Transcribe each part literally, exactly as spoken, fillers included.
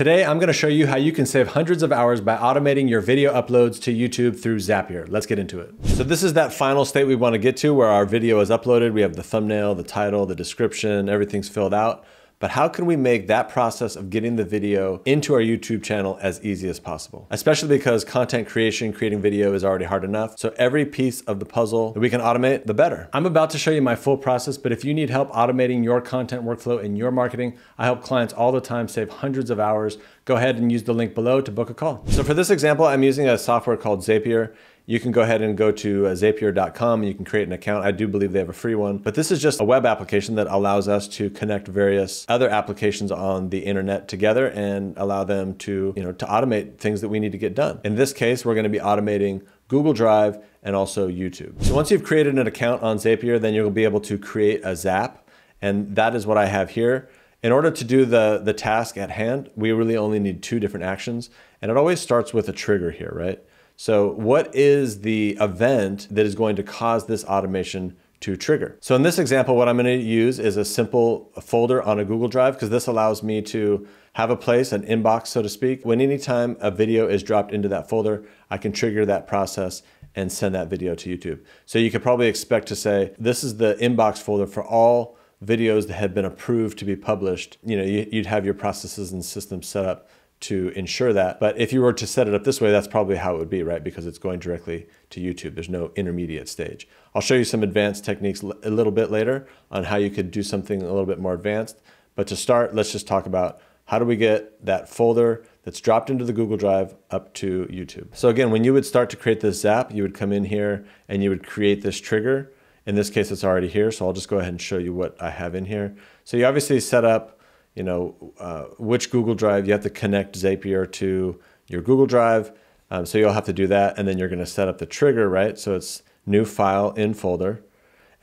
Today, I'm gonna show you how you can save hundreds of hours by automating your video uploads to YouTube through Zapier. Let's get into it. So this is that final state we wanna get to where our video is uploaded. We have the thumbnail, the title, the description, everything's filled out. But how can we make that process of getting the video into our YouTube channel as easy as possible? Especially because content creation, creating video is already hard enough. So every piece of the puzzle that we can automate, the better. I'm about to show you my full process, but if you need help automating your content workflow in your marketing, I help clients all the time save hundreds of hours. Go ahead and use the link below to book a call. So for this example, I'm using a software called Zapier. You can go ahead and go to zapier dot com and you can create an account. I do believe they have a free one, but this is just a web application that allows us to connect various other applications on the internet together and allow them to, you know, to automate things that we need to get done. In this case, we're gonna be automating Google Drive and also YouTube. So once you've created an account on Zapier, then you'll be able to create a Zap, and that is what I have here. In order to do the, the task at hand, we really only need two different actions, and it always starts with a trigger here, right? So what is the event that is going to cause this automation to trigger? So in this example, what I'm gonna use is a simple folder on a Google Drive, because this allows me to have a place, an inbox, so to speak. When anytime a video is dropped into that folder, I can trigger that process and send that video to YouTube. So you could probably expect to say, this is the inbox folder for all videos that had been approved to be published. You know, you'd have your processes and systems set up to ensure that. But if you were to set it up this way, that's probably how it would be, right? Because it's going directly to YouTube. There's no intermediate stage. I'll show you some advanced techniques a little bit later on how you could do something a little bit more advanced. But to start, let's just talk about how do we get that folder that's dropped into the Google Drive up to YouTube. So again, when you would start to create this Zap, you would come in here and you would create this trigger. In this case, it's already here. So I'll just go ahead and show you what I have in here. So you obviously set up you know, uh, which Google Drive. You have to connect Zapier to your Google Drive. Um, so you'll have to do that. And then you're gonna set up the trigger, right? So it's new file in folder.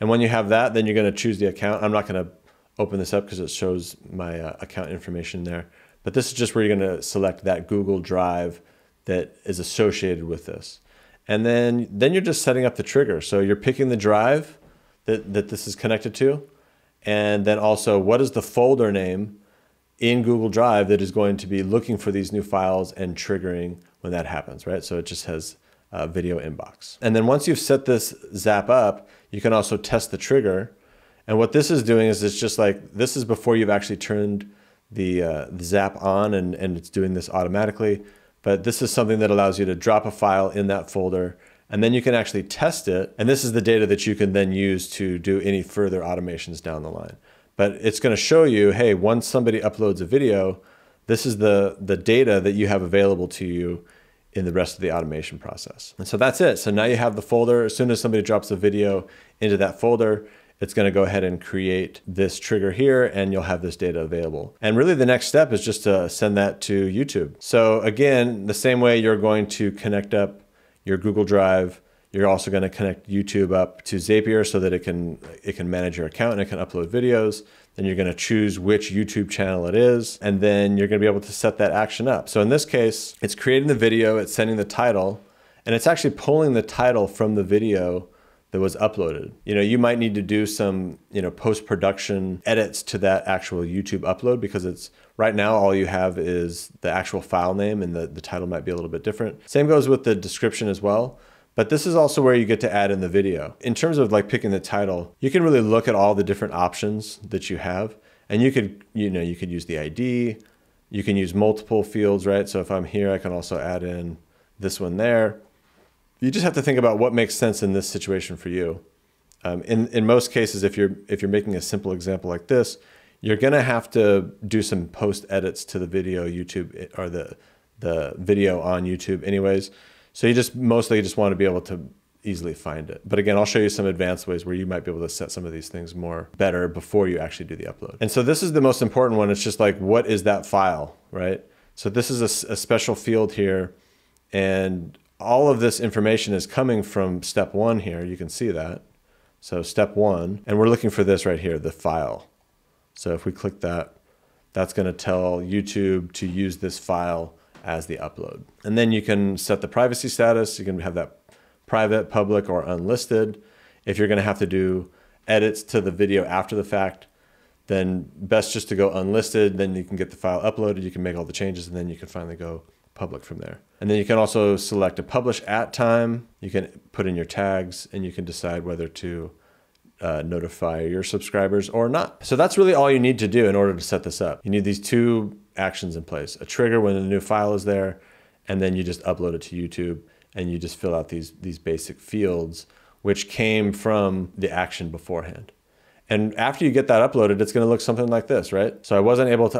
And when you have that, then you're gonna choose the account. I'm not gonna open this up because it shows my uh, account information there. But this is just where you're gonna select that Google Drive that is associated with this. And then, then you're just setting up the trigger. So you're picking the drive that, that this is connected to. And then also, what is the folder name in Google Drive that is going to be looking for these new files and triggering when that happens, right? So it just has a video inbox. And then once you've set this Zap up, you can also test the trigger. And what this is doing is it's just like, this is before you've actually turned the, uh, the Zap on and, and it's doing this automatically. But this is something that allows you to drop a file in that folder, and then you can actually test it. And this is the data that you can then use to do any further automations down the line. But it's gonna show you, hey, once somebody uploads a video, this is the, the data that you have available to you in the rest of the automation process. And so that's it. So now you have the folder. As soon as somebody drops a video into that folder, it's gonna go ahead and create this trigger here, and you'll have this data available. And really the next step is just to send that to YouTube. So again, the same way you're going to connect up your Google Drive, you're also going to connect YouTube up to Zapier so that it can it can manage your account and it can upload videos. Then you're going to choose which YouTube channel it is, and then you're going to be able to set that action up. So in this case, it's creating the video, it's sending the title, and it's actually pulling the title from the video that was uploaded. You know, you might need to do some, you know, post-production edits to that actual YouTube upload, because it's right now all you have is the actual file name, and the, the title might be a little bit different. Same goes with the description as well. But this is also where you get to add in the video. In terms of like picking the title, you can really look at all the different options that you have. And you could, you know, you could use the I D, you can use multiple fields, right? So if I'm here, I can also add in this one there. You just have to think about what makes sense in this situation for you. Um, in, in most cases, if you're, if you're making a simple example like this, you're gonna have to do some post edits to the video YouTube, or the, the video on YouTube anyways. So you just mostly just wanna be able to easily find it. But again, I'll show you some advanced ways where you might be able to set some of these things more better before you actually do the upload. And so this is the most important one. It's just like, what is that file, right? So this is a, a special field here, and all of this information is coming from step one here. You can see that. So step one, and we're looking for this right here, the file. So if we click that, that's going to tell YouTube to use this file as the upload. And then you can set the privacy status. You can have that private, public, or unlisted. If you're going to have to do edits to the video after the fact, then best just to go unlisted. Then you can get the file uploaded, you can make all the changes, and then you can finally go public from there. And then you can also select a publish at time. You can put in your tags, and you can decide whether to uh, notify your subscribers or not. So that's really all you need to do in order to set this up. You need these two actions in place, a trigger when the new file is there, and then you just upload it to YouTube, and you just fill out these, these basic fields, which came from the action beforehand. And after you get that uploaded, it's gonna look something like this, right? So I wasn't able to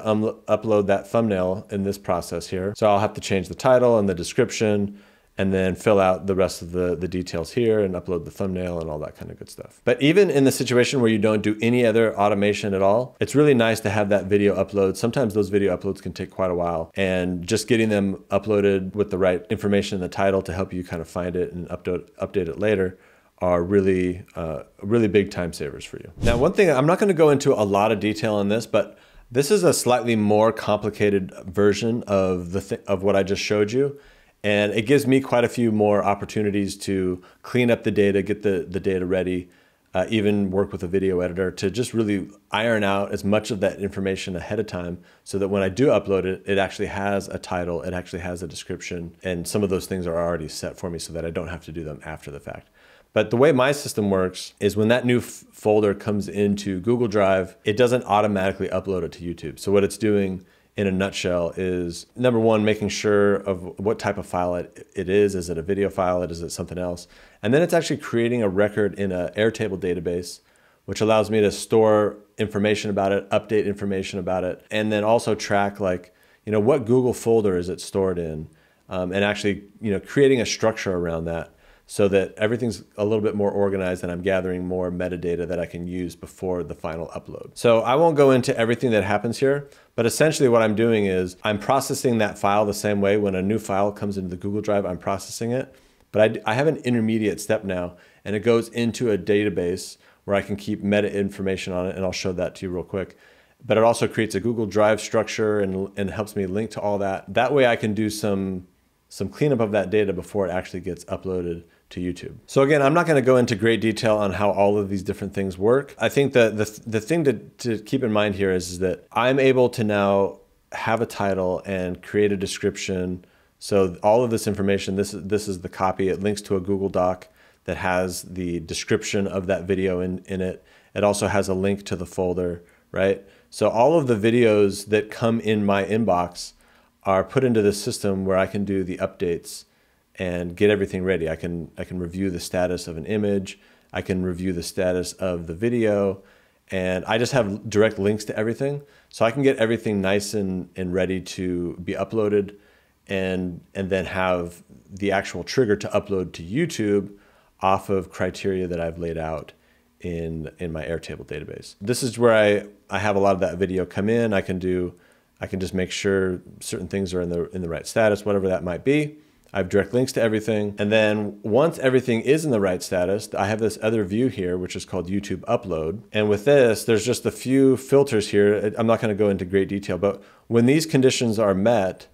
upload that thumbnail in this process here. So I'll have to change the title and the description, and then fill out the rest of the, the details here and upload the thumbnail and all that kind of good stuff. But even in the situation where you don't do any other automation at all, it's really nice to have that video upload. Sometimes those video uploads can take quite a while, and just getting them uploaded with the right information in the title to help you kind of find it and update, update it later are really, uh, really big time savers for you. Now, one thing, I'm not gonna go into a lot of detail on this, but this is a slightly more complicated version of, the th of what I just showed you. And it gives me quite a few more opportunities to clean up the data, get the, the data ready, uh, even work with a video editor to just really iron out as much of that information ahead of time so that when I do upload it, it actually has a title, it actually has a description, and some of those things are already set for me so that I don't have to do them after the fact. But the way my system works is when that new folder comes into Google Drive, it doesn't automatically upload it to YouTube. So what it's doing in a nutshell is, number one, making sure of what type of file it, it is. Is it a video file? Is it something else? And then it's actually creating a record in an Airtable database, which allows me to store information about it, update information about it, and then also track, like, you know, what Google folder is it stored in, um, and actually, you know, creating a structure around that, so that everything's a little bit more organized and I'm gathering more metadata that I can use before the final upload. So I won't go into everything that happens here, but essentially what I'm doing is I'm processing that file the same way when a new file comes into the Google Drive, I'm processing it, but I, I have an intermediate step now, and it goes into a database where I can keep meta information on it, and I'll show that to you real quick. But it also creates a Google Drive structure and, and helps me link to all that. That way I can do some, some cleanup of that data before it actually gets uploaded to YouTube. So again, I'm not gonna go into great detail on how all of these different things work. I think the, the, the thing to, to keep in mind here is, is that I'm able to now have a title and create a description. So all of this information, this, this is the copy, it links to a Google Doc that has the description of that video in, in it. It also has a link to the folder, right? So all of the videos that come in my inbox are put into the system where I can do the updates and get everything ready. I can, I can review the status of an image, I can review the status of the video, and I just have direct links to everything. So I can get everything nice and, and ready to be uploaded, and, and then have the actual trigger to upload to YouTube off of criteria that I've laid out in, in my Airtable database. This is where I, I have a lot of that video come in. I can do, I can just make sure certain things are in the, in the right status, whatever that might be. I have direct links to everything. And then once everything is in the right status, I have this other view here, which is called YouTube Upload. And with this, there's just a few filters here. I'm not gonna go into great detail, but when these conditions are met,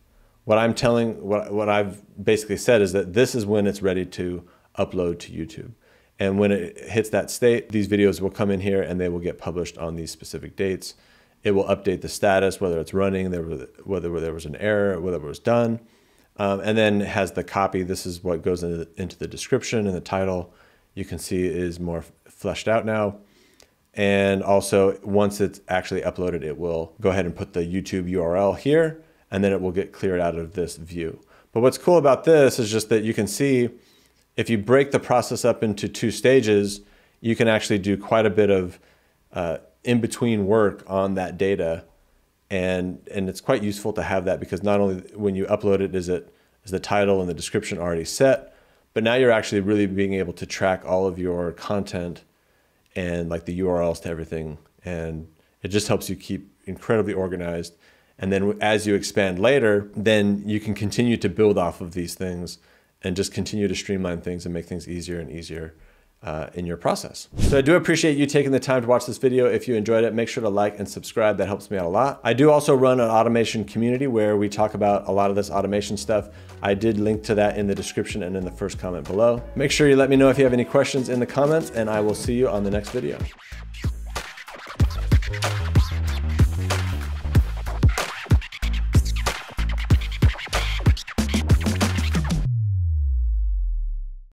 what I'm telling, what, what I've basically said is that this is when it's ready to upload to YouTube. And when it hits that state, these videos will come in here and they will get published on these specific dates. It will update the status, whether it's running, whether there was an error, whether it was done. Um, and then has the copy. This is what goes into the, into the description, and the title you can see is more fleshed out now. And also once it's actually uploaded, it will go ahead and put the YouTube U R L here, and then it will get cleared out of this view. But what's cool about this is just that you can see if you break the process up into two stages, you can actually do quite a bit of uh, in-between work on that data. And, and it's quite useful to have that, because not only when you upload it is, it is the title and the description already set, but now you're actually really being able to track all of your content and like the U R Ls to everything. And it just helps you keep incredibly organized. And then as you expand later, then you can continue to build off of these things and just continue to streamline things and make things easier and easier Uh, in your process. So I do appreciate you taking the time to watch this video. If you enjoyed it, make sure to like and subscribe. That helps me out a lot. I do also run an automation community where we talk about a lot of this automation stuff. I did link to that in the description and in the first comment below. Make sure you let me know if you have any questions in the comments, and I will see you on the next video.